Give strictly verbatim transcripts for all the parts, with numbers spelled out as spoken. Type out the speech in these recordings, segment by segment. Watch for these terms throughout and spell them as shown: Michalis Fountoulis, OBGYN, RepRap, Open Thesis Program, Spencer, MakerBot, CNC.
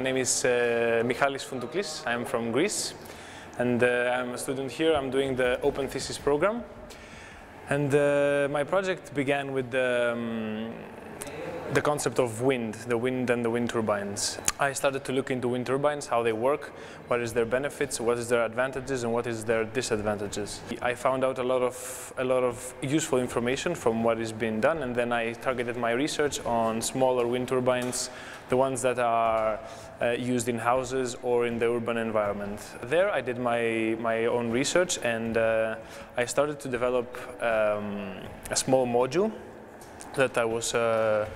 My name is uh, Michalis Fountoulis. I'm from Greece, and uh, I'm a student here. I'm doing the Open Thesis program, and uh, my project began with the, um, the concept of wind, the wind and the wind turbines. I started to look into wind turbines, how they work, what is their benefits, what is their advantages, and what is their disadvantages. I found out a lot of, a lot of useful information from what is being done, and then I targeted my research on smaller wind turbines, the ones that are uh, used in houses or in the urban environment. There I did my, my own research, and uh, I started to develop um, a small module that I was uh,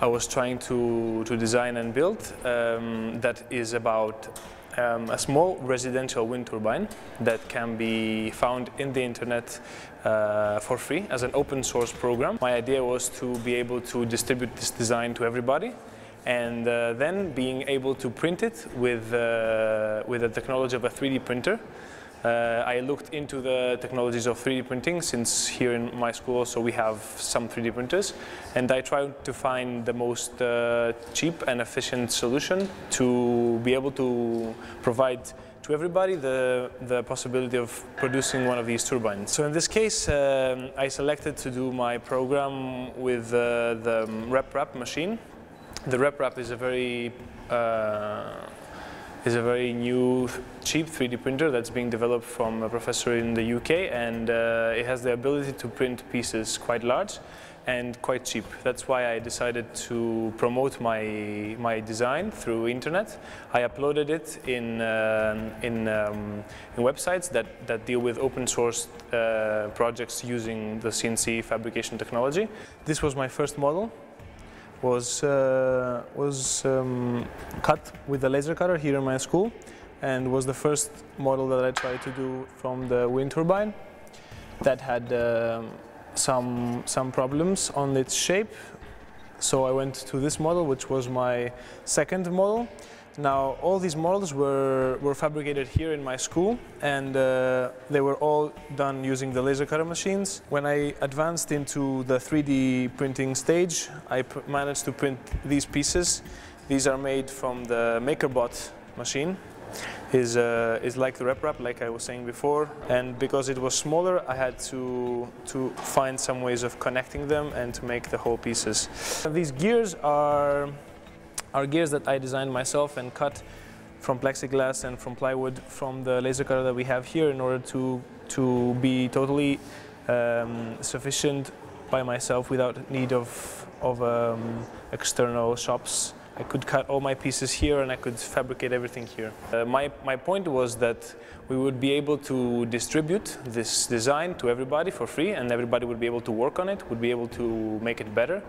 I was trying to to design and build. Um, that is about um, a small residential wind turbine that can be found in the internet uh, for free as an open source program. My idea was to be able to distribute this design to everybody, and uh, then being able to print it with uh, with the technology of a three D printer. Uh, I looked into the technologies of three D printing, since here in my school also we have some three D printers, and I tried to find the most uh, cheap and efficient solution to be able to provide to everybody the, the possibility of producing one of these turbines. So in this case um, I selected to do my program with uh, the RepRap machine. The RepRap is a very uh, is a very new, cheap three D printer that's being developed from a professor in the U K, and uh, it has the ability to print pieces quite large and quite cheap. That's why I decided to promote my, my design through internet. I uploaded it in, uh, in, um, in websites that, that deal with open source uh, projects using the C N C fabrication technology. This was my first model. was, uh, was um, cut with a laser cutter here in my school, and was the first model that I tried to do from the wind turbine that had uh, some, some problems on its shape. So I went to this model, which was my second model. Now all these models were, were fabricated here in my school, and uh, they were all done using the laser cutter machines. When I advanced into the three D printing stage, I pr managed to print these pieces. These are made from the MakerBot machine. It's uh, is like the RepRap, like I was saying before, and because it was smaller I had to, to find some ways of connecting them and to make the whole pieces. These gears are are gears that I designed myself and cut from plexiglass and from plywood from the laser cutter that we have here, in order to, to be totally um, sufficient by myself without need of, of um, external shops. I could cut all my pieces here, and I could fabricate everything here. Uh, my, my point was that we would be able to distribute this design to everybody for free, and everybody would be able to work on it, would be able to make it better.